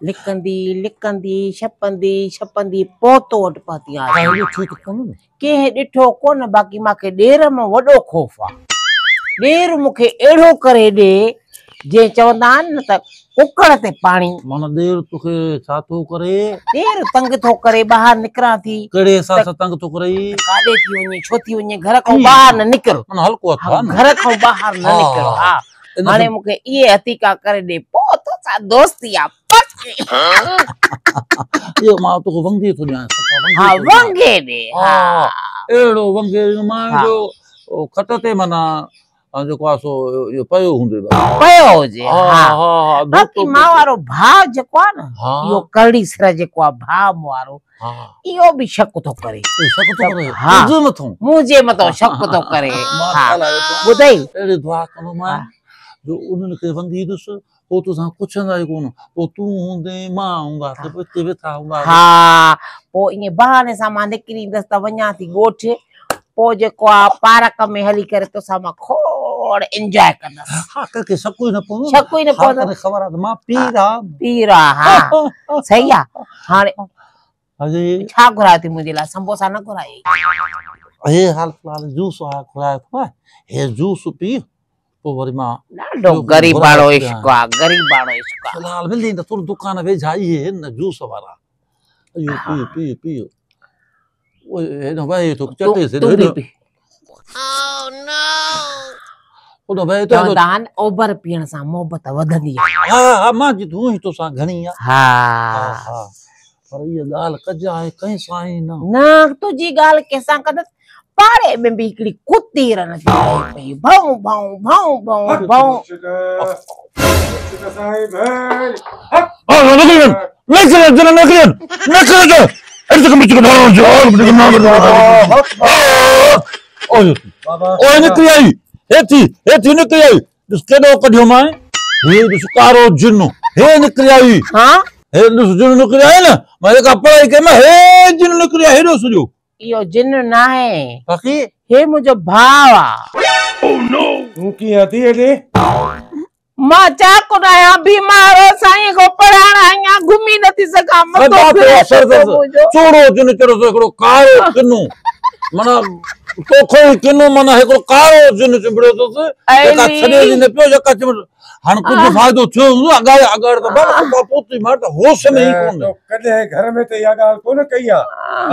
लिकंदी छपंदी पोतो what पाती आ के डिठो कोन बाकी माके डेर में वडो खौफ आ डेर मुखे एड़ो करे दे जे चवदान न त कुकड़ ते पानी मन देर तुखे छा तो करे देर तंग तो करे बाहर निकरा थी कड़े सा तंग तो करे काडे थी वने छोती वने घर को बाहर न निकल मन हल्को था घर को बाहर न निकल हां माने मुखे ये हतीका करे दे पोतो सा दोस्ती आ यो मां तो वंगे तो ना हां वंगे दे हां एड़ो वंगे मान जो खटते मना जो कासो यो पयो हुंदे पयो जे हां हां बाकी मां वारो भाव जको ना यो कड़ी सरा जको भाव वारो यो भी शक तो करे शक तो करे मुझे मतो शक तो करे हां बुधाई एड़ी दुआ करो मां जो उनन के वंगी दस वो तो सा कुछ ना कोन वो तू हुंदे मां होगा तो तेवे था होगा हां वो ये बहाने सा मां निकरी दस्ता वन्या थी गोठे पो जे को पार्क में हली करे तो सा मां खोड़ एंजॉय करना हां करके सब कोई न पो अरे खबर आ मां पीरा हां सही आ हां अरे छा घुराती मुझे ला समोसा न घुराई ए हाल फिलहाल जूस आ घुराया था हे जूस पी तो वरमा लाडो गरीबाड़ो इश्क लाल मिलदी तो दुकान पे जाइए न जूस वाला यो पी पी पी ओ न भाई तो चटे से ओ नो ओ भाई तो दान ओवर पीण सा मोहब्बत वधंदी हां हां मां जी तू ही तो सा घणी हां हां पर ये गाल कजा है कहीं साई ना ना तुजी गाल कैसा कद पारे में भी इकड़ी कुत्ती रन थी भाऊ भाऊ भाऊ भाऊ भाऊ साहब ओ लगन लगन जरा लगन लगन ऐसे कम चिकन ओ ओ निकली आई हेती निकली आई केडो कढियो मां हे सुकारो जिन्नो हे निकली आई हां हे जिन्नो निकली आई ना मारे का पढ़ाई के में हे जिन्नो निकली हेडो सुजो यो जिन ना है बाकी हे मुजो भावा ओ नो उनकी आती है रे मां चा को आया बीमार हो साईं को पढ़ाना आया घुमी नथी सका मत छोड़ो जिन छोड़ो एकड़ो कारो किनु मना तोखो किनु मना एकड़ो कारो जिन चिबड़ो तो का छने न पियो जका हन कुछ फायदो थियो अगाड़ अगाड़ तो बापू ती मार तो होश में ही कोन तो कदे घर में ते यागाल कोन कइया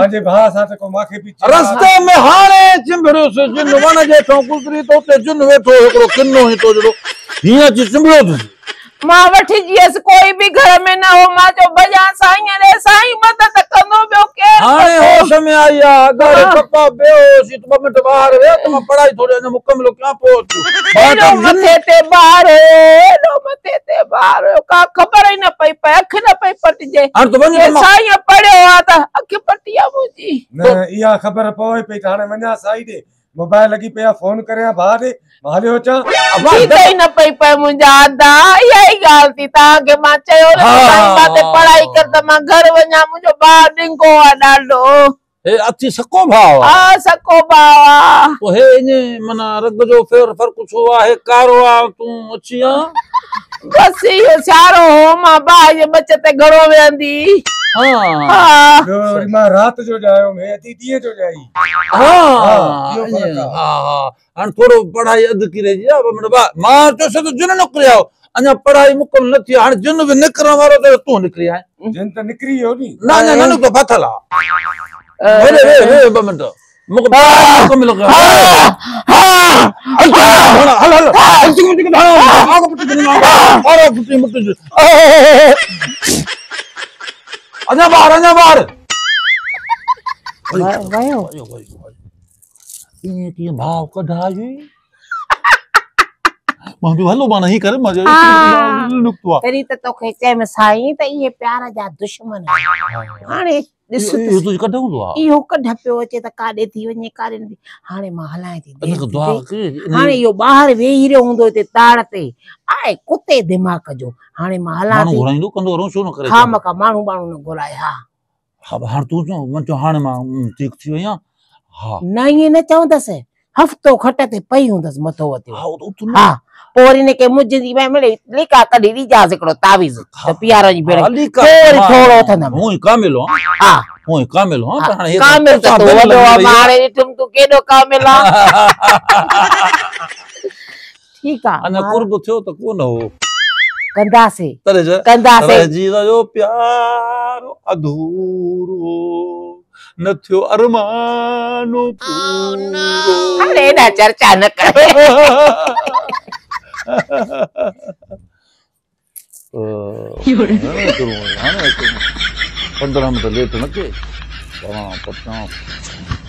अजे भा साथ को माखे पीछे रास्ते में हारे चिंबड़ो से जिन वन जे तो गुजरी तो ते जिन वेठो एकरो किन्नो ही तो जड़ो हिया जी चिंबड़ो मां वठी जीस कोई भी घर में ना हो मां जो बजा साईं रे साईं मदद कनो बयो के हारे होश में आया अगाड़ पप्पा बेहोश तो मिट बाहर वे तो पढ़ाई थोड़ी ने मुकम्मल क्या पोत मथे ते बाहर का खबर ही ना पई अख ना पई पटजे हां तो बने साईं पढ़यो आ त अख पटिया मुजी ना या खबर पवे पे थाने वना साईं दे मोबाइल लगी पे फोन करे भा दे हालो चा अब ही ना पई पई मुजा दा यही गाल थी ता के मां चयो रे साईं बाते पढ़ाई कर त मां घर वना मुजो बा डिंगो आ डालो ए अच्छी सको भाव आ सको बावा ओ हे ने मना रग जो फेर फर्क छो आ है कारो आ तू अच्छी आ बस यो सारो मां बाय बचते घरो वेंदी हां जो मां रात जो जायो मैं अती दिए जो जाई हां हां हां थोड़ो पढ़ाई अद की रही अब मां तो सब जिन नौकरी आओ अन्या पढ़ाई मुकम न थी हां जिन भी निकरा वारो तो तू निकरी आ जिन तो निकरी हो नी ना ना ननु तो फथला रे रे बमंडो मुकम मुकम लगा हां हल हल अंतिम आगो पुट बिना और पुट मुट अजा बार वायो ये की भाव कढाई मां भी हलो मां ही करे मजे नुक्तवा तेरी तो खे चे में साईं त ये प्यार जा दुश्मन हां ॾिस इहो तुझ कढो हूंदो आहे इहो कढ पियो अचे त काॾे थी वञे काॾे न हाणे मां हलाए थी दुआ कर हाणे इहो ॿाहिरि वेही रहियो हूंदो ते ताड़ ते आए कुते दिमाग जो हाणे मां हला थी माण्हू घुराईंदो कंदो रहो छो न करे हा मका माण्हू बाणू न घुराए हा हा हाणे तू जो मन जो हाणे मां ठीक थी वया हा न ये न चवंदस हफ्तो खट ते पई हूंदस मथो वते हा उथो हा पोरी ने के मुझी भाई मिले लिका कडी रिजाज एकड़ो तावीज त प्यारा जी बेड़ा चोर छोड़ो थना हुई कामिल हां हुई कामिल हां कामिल तो वडो मारे तुम तो केडो कामिल ठीक आ अन कुर्ब थियो तो कोन हो कंदा से कंदा से जी जो प्यार अधूरो न थियो अरमानो पूरो अरे ना चर्चा न करे पंद्रह मिनट लेट न के